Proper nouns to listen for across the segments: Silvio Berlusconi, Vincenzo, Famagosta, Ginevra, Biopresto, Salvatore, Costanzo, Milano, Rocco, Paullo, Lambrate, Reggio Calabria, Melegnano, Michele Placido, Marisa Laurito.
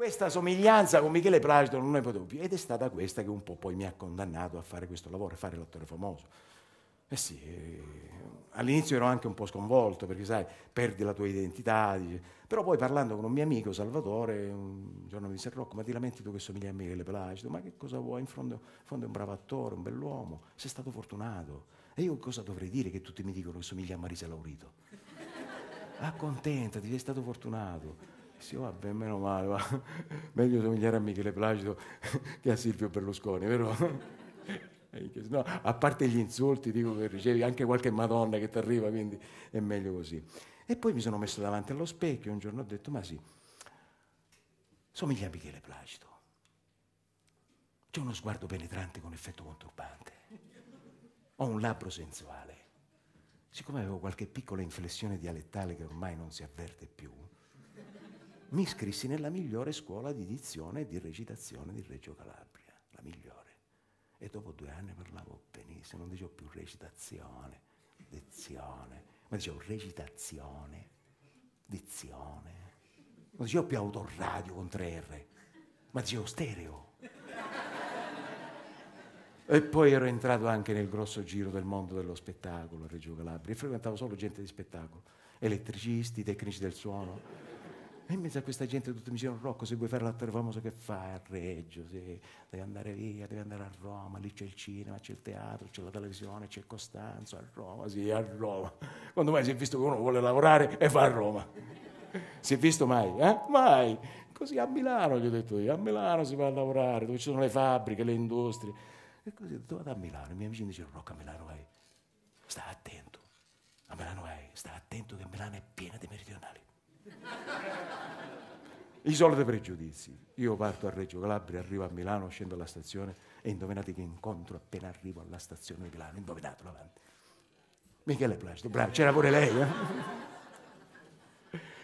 Questa somiglianza con Michele Placido non ne potevo più, ed è stata questa che un po' poi mi ha condannato a fare questo lavoro, a fare l'attore famoso. Eh sì, all'inizio ero anche un po' sconvolto, perché sai, perdi la tua identità, dice. Però poi parlando con un mio amico, Salvatore, un giorno mi disse: Rocco, ma ti lamenti tu che somiglia a Michele Placido? Ma che cosa vuoi? In fondo è un bravo attore, un bell'uomo, sei stato fortunato. E io cosa dovrei dire che tutti mi dicono che somiglia a Marisa Laurito? Accontentati, sei stato fortunato. Sì, vabbè, meno male, va. Meglio somigliare a Michele Placido che a Silvio Berlusconi, vero? No, a parte gli insulti, dico, che ricevi anche qualche madonna che ti arriva, quindi è meglio così. E poi mi sono messo davanti allo specchio e un giorno ho detto: ma sì, somiglia a Michele Placido. C'è uno sguardo penetrante con effetto conturbante. Ho un labbro sensuale. Siccome avevo qualche piccola inflessione dialettale che ormai non si avverte più, mi iscrissi nella migliore scuola di dizione e di recitazione di Reggio Calabria, la migliore. E dopo 2 anni parlavo benissimo, non dicevo più recitazione, dizione, ma dicevo recitazione, dizione. Non dicevo più autoradio con 3R, ma dicevo stereo. E poi ero entrato anche nel grosso giro del mondo dello spettacolo a Reggio Calabria, e frequentavo solo gente di spettacolo, elettricisti, tecnici del suono. E in mezzo a questa gente tutti mi dicevano: Rocco, se vuoi fare l'attore famoso, che fai a Reggio? Sì, devi andare via, devi andare a Roma, lì c'è il cinema, c'è il teatro, c'è la televisione, c'è Costanzo, a Roma, sì, a Roma. Quando mai si è visto che uno vuole lavorare e fa a Roma? Si è visto mai? Eh? Mai! Così a Milano, gli ho detto io, a Milano si va a lavorare, dove ci sono le fabbriche, le industrie. E così ho detto: vado a Milano. I miei amici mi dicevano: Rocco, a Milano vai, sta attento, a Milano vai, sta attento che Milano è piena di meridionali. I soliti pregiudizi. Io parto a Reggio Calabria, arrivo a Milano, scendo alla stazione e indovinate che incontro appena arrivo alla stazione di Milano? Indovinatelo avanti. Michele Placido, bravo, c'era pure lei, eh?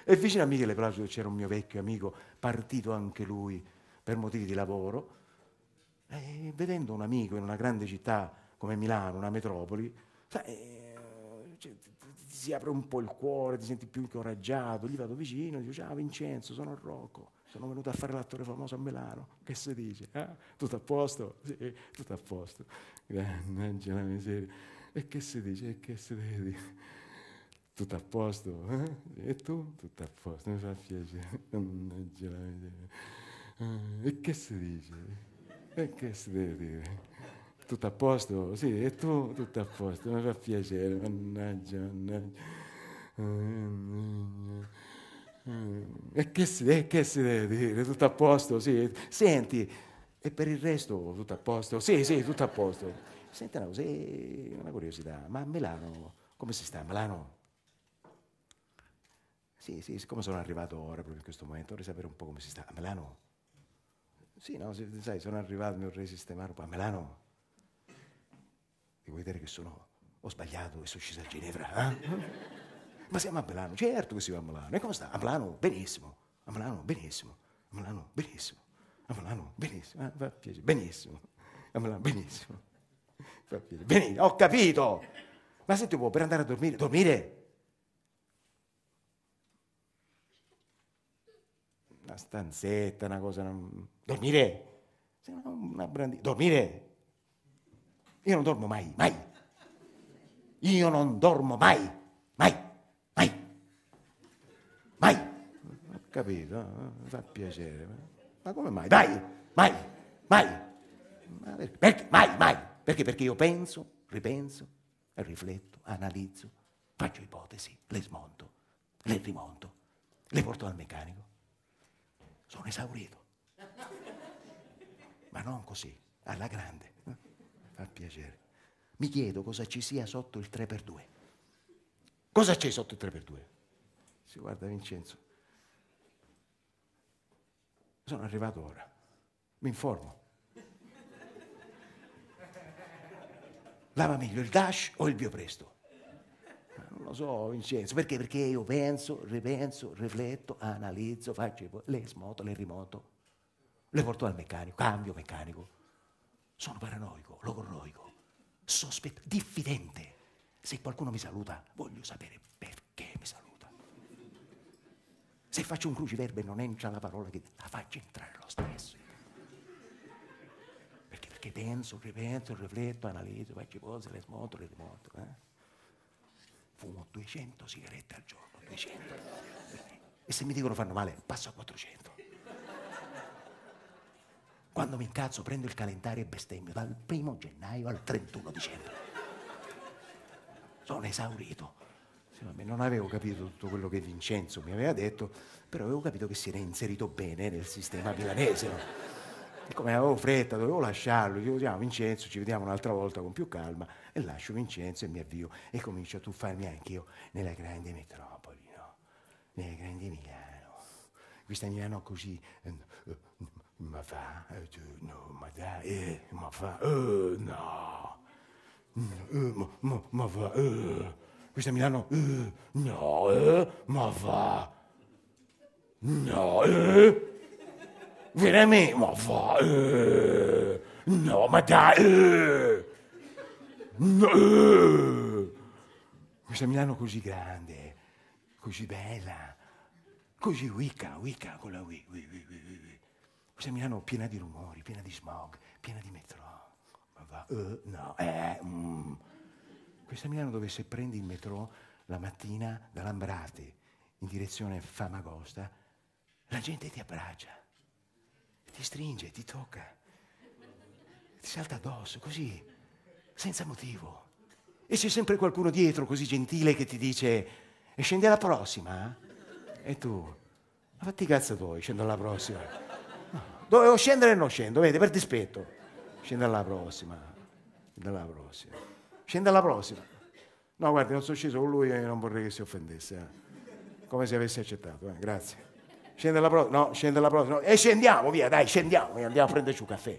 E vicino a Michele Placido c'era un mio vecchio amico, partito anche lui per motivi di lavoro, e vedendo un amico in una grande città come Milano, una metropoli, si apre un po' il cuore, ti senti più incoraggiato. Gli vado vicino e dico: ciao Vincenzo, sono Rocco, sono venuto a fare l'attore famoso a Milano, che si dice? Eh? Tutto a posto? Sì, tutto a posto. Mannaggia la miseria. E che si dice? E che si deve dire? Tutto a posto? Eh? E tu? Tutto a posto, mi fa piacere. Mannaggia la miseria. E che si dice? E che si deve dire? Tutto a posto? Sì, e tu? Tutto a posto, mi fa piacere, mannaggia, mannaggia. E che si deve dire? Tutto a posto, sì. Senti, e per il resto tutto a posto? Sì, sì, tutto a posto. Senti una cosa, una curiosità, ma a Milano come si sta? A Milano? Sì, siccome sono arrivato ora, proprio in questo momento, vorrei sapere un po' come si sta. A Milano? Sì, no, sai, sono arrivato, mi vorrei sistemare un po'. A Milano? Ti vuoi dire che ho sbagliato e sono sceso a Ginevra? Eh? Ma siamo a Milano? Certo che siamo a Milano. E come sta? A Milano? Benissimo. A Milano? Benissimo. A Milano? Benissimo. A Milano? Benissimo. Fa piacere. Benissimo. A Milano? Benissimo. Fa piacere. Benissimo. Ho capito. Ma senti un po', per andare a dormire? Dormire? Una stanzetta, una cosa... Dormire? Una brandina. Dormire? Io non dormo mai, mai. Io non dormo mai, mai, mai, mai. Ho capito, mi fa piacere. Ma come mai? Mai, mai, mai. Ma perché? Mai, mai. Perché? Perché io penso, ripenso, rifletto, analizzo, faccio ipotesi, le smonto, le rimonto, le porto al meccanico. Sono esaurito. Ma non così, alla grande. Fa piacere. Mi chiedo cosa ci sia sotto il 3x2. Cosa c'è sotto il 3x2? Si guarda Vincenzo. Sono arrivato ora. Mi informo. Lava meglio il Dash o il Biopresto? Non lo so, Vincenzo. Perché? Perché io penso, ripenso, rifletto, analizzo, faccio, le smoto, le rimoto, le porto al meccanico, cambio meccanico. Sono paranoico, logorroico, sospetto, diffidente. Se qualcuno mi saluta, voglio sapere perché mi saluta. Se faccio un cruciverba e non entra la parola che la faccio entrare lo stesso. Perché penso, ripenso, rifletto, analizzo, faccio cose, le smonto, le rimonto. Fumo 200 sigarette al giorno, 200. E se mi dicono fanno male, passo a 400. Quando mi incazzo prendo il calendario e bestemmio dal 1 gennaio al 31 dicembre. Sono esaurito. Non avevo capito tutto quello che Vincenzo mi aveva detto, però avevo capito che si era inserito bene nel sistema milanese. No? E come avevo fretta, dovevo lasciarlo, dico, ciao Vincenzo, ci vediamo un'altra volta con più calma, e lascio Vincenzo e mi avvio e comincio a tuffarmi anch'io nella grande metropoli, no? Nella grande Milano. Questa Milano così... ma va, no, ma dai, ma va, no, ma va, questa Milano, no, ma va, no, veramente, ma va, no, ma dai, no, questa Milano così grande, così bella, così wicca, con la wi. Questa Milano piena di rumori, piena di smog, piena di metro. Ma va, no, Questa Milano dove se prendi il metro la mattina da Lambrate in direzione Famagosta, la gente ti abbraccia, ti stringe, ti tocca, ti salta addosso, così, senza motivo. E c'è sempre qualcuno dietro così gentile che ti dice e scendi alla prossima? E tu, ma fatti cazzo tuoi, scendo alla prossima. Dovevo scendere e non scendo, vedi, per dispetto. Scende alla prossima. No, guarda, non sono sceso con lui e non vorrei che si offendesse. Come se avessi accettato, grazie. Scende alla prossima. E scendiamo, via, dai, scendiamo, e andiamo a prenderci un caffè.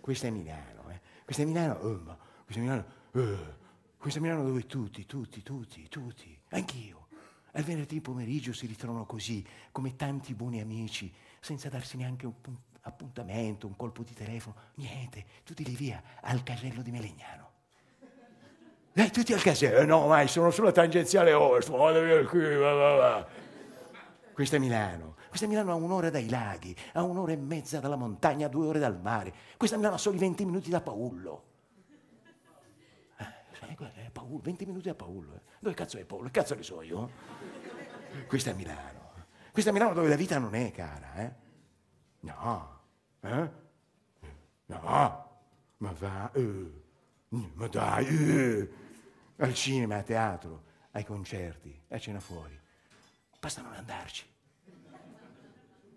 Questa è Milano, Questa è Milano dove tutti, anch'io. Al venerdì pomeriggio si ritrovano così, come tanti buoni amici, senza darsi neanche un appuntamento, un colpo di telefono, niente, tutti lì via, al casello di Melegnano. Dai, tutti al casello, no, ma sono sulla tangenziale Orso, vado via qui, va. Questa Milano a un'ora dai laghi, a un'ora e mezza dalla montagna, a 2 ore dal mare. Questa Milano a soli 20 minuti da Paullo. 20 minuti da Paullo. Dove cazzo è Paullo? Cazzo ne so io? Questa è Milano. Questa Milano dove la vita non è cara, No. No. Ma va, ma dai, al cinema, a teatro, ai concerti, a cena fuori. Basta non andarci.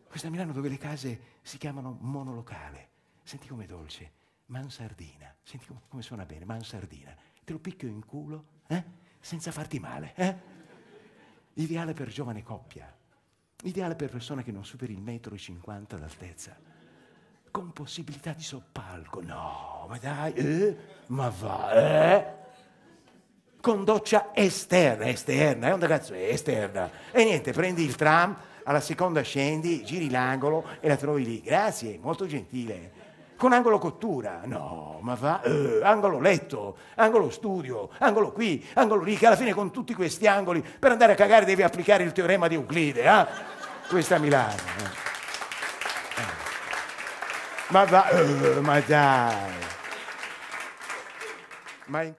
Questa Milano dove le case si chiamano monolocale. Senti com'è dolce. Mansardina. Senti come suona bene, mansardina. Te lo picchio in culo, senza farti male, Ideale per giovane coppia. Ideale per persona che non superi il 1,50 m d'altezza. Con possibilità di soppalco. No, ma dai, ma va, Con doccia esterna, è un ragazzo esterna. E niente, prendi il tram, alla seconda scendi, giri l'angolo e la trovi lì. Grazie, molto gentile. Con angolo cottura. No, ma va, angolo letto, angolo studio, angolo qui, angolo lì, che alla fine con tutti questi angoli per andare a cagare devi applicare il teorema di Euclide, Questa Milano. Ma va, ma dai.